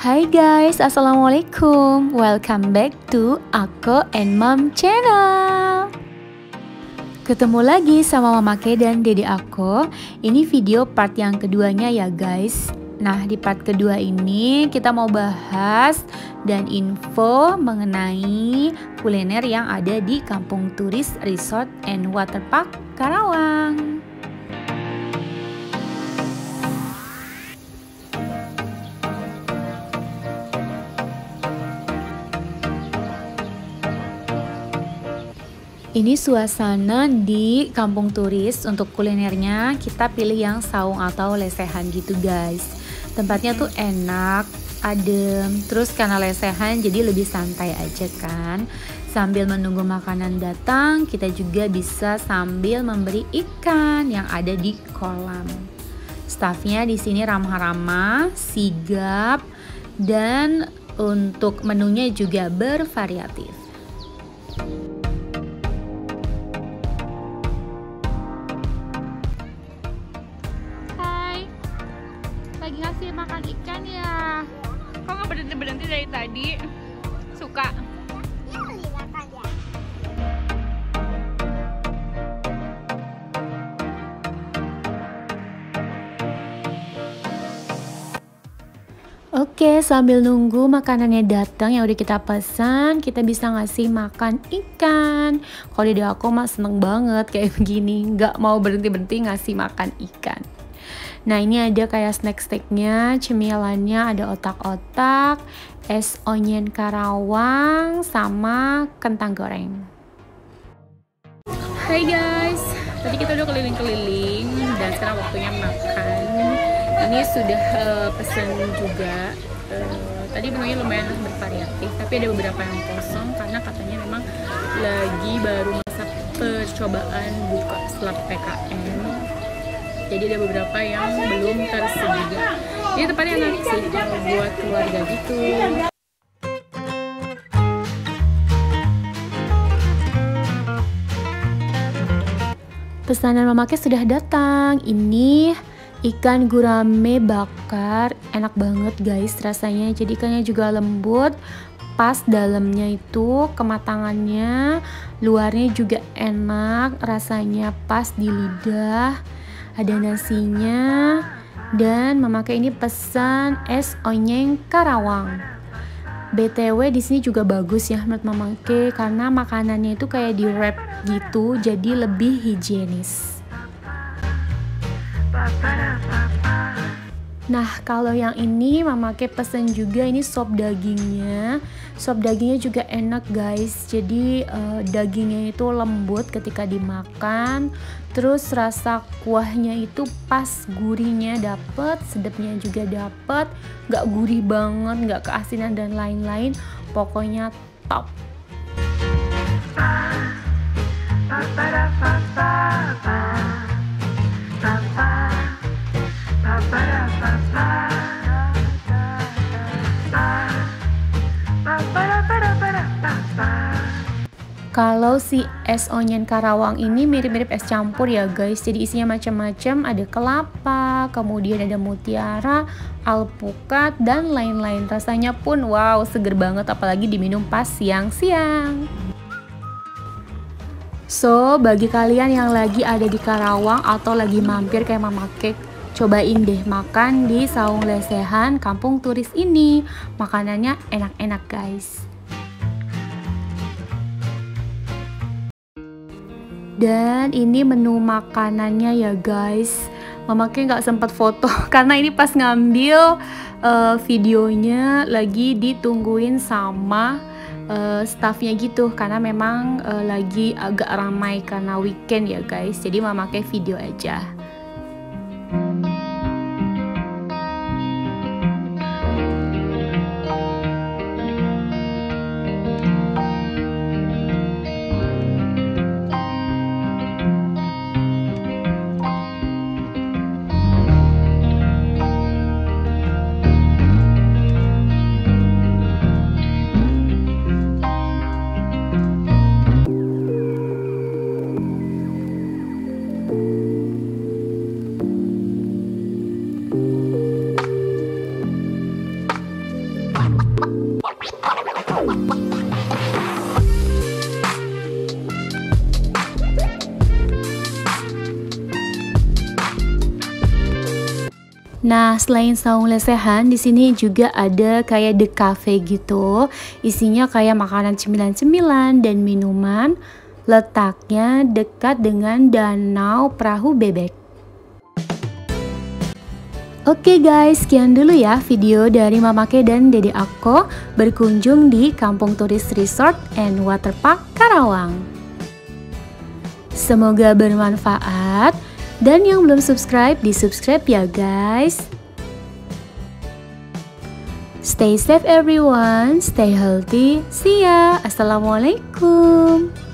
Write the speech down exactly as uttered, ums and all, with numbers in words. Hai guys, assalamualaikum. Welcome back to Aco and Mom Channel. Ketemu lagi sama Mamake dan Dede Aco. Ini video part yang keduanya ya guys. Nah, di part kedua ini kita mau bahas dan info mengenai kuliner yang ada di Kampung Turis Resort and Waterpark Karawang. Ini suasana di kampung turis. Untuk kulinernya kita pilih yang saung atau lesehan gitu guys. Tempatnya tuh enak, adem, terus karena lesehan jadi lebih santai aja kan. Sambil menunggu makanan datang, kita juga bisa sambil memberi ikan yang ada di kolam. Staffnya di sini ramah-ramah, sigap, dan untuk menunya juga bervariatif. Ngasih makan ikan ya, kok nggak berhenti berhenti dari tadi? Suka. Oke, sambil nunggu makanannya datang yang udah kita pesan, kita bisa ngasih makan ikan. Kalau di aku mah seneng banget kayak begini, nggak mau berhenti berhenti ngasih makan ikan. Nah, ini ada kayak snack-snacknya, cemilannya ada otak-otak, es onyen Karawang, sama kentang goreng. Hai guys, tadi kita udah keliling-keliling dan sekarang waktunya makan. Ini sudah uh, pesan juga. Uh, tadi menunya lumayan bervariatif, tapi ada beberapa yang kosong karena katanya memang lagi baru masa percobaan buka setelah P K M. Jadi ada beberapa yang belum tersedia. Ini tempatnya enak sih kalau buat keluarga gitu. Pesanan Mamake sudah datang. Ini ikan gurame bakar, enak banget guys rasanya. Jadi ikannya juga lembut, pas dalamnya itu kematangannya, luarnya juga enak, rasanya pas di lidah. Ada nasinya dan memakai ini pesan es onyen Karawang. B T W di sini juga bagus ya menurut Mamake karena makanannya itu kayak di wrap gitu jadi lebih higienis. Nah, kalau yang ini Mamake pesan juga ini sop dagingnya. Sop dagingnya juga enak guys. Jadi uh, dagingnya itu lembut ketika dimakan. Terus rasa kuahnya itu pas, gurihnya dapet, sedapnya juga dapet. Gak gurih banget, gak keasinan dan lain-lain. Pokoknya top. Kalau si es onyen Karawang ini mirip-mirip es campur ya guys. Jadi isinya macam-macam, ada kelapa, kemudian ada mutiara, alpukat, dan lain-lain. Rasanya pun wow, seger banget apalagi diminum pas siang-siang. So, bagi kalian yang lagi ada di Karawang atau lagi mampir kayak Mamake, cobain deh makan di Saung Lesehan Kampung Turis ini. Makanannya enak-enak guys. Dan ini menu makanannya ya guys. Mamake nggak sempat foto karena ini pas ngambil uh, videonya lagi ditungguin sama uh, staffnya gitu. Karena memang uh, lagi agak ramai karena weekend ya guys. Jadi Mamake video aja. Nah, selain Saung Lesehan, di sini juga ada kayak the cafe gitu. Isinya kayak makanan cemilan-cemilan dan minuman. Letaknya dekat dengan danau perahu bebek. Oke guys, sekian dulu ya video dari Mamake dan Dede Aco berkunjung di Kampung Turis Resort and Waterpark Karawang. Semoga bermanfaat, dan yang belum subscribe di-subscribe ya guys. Stay safe everyone, stay healthy. See ya. Assalamualaikum.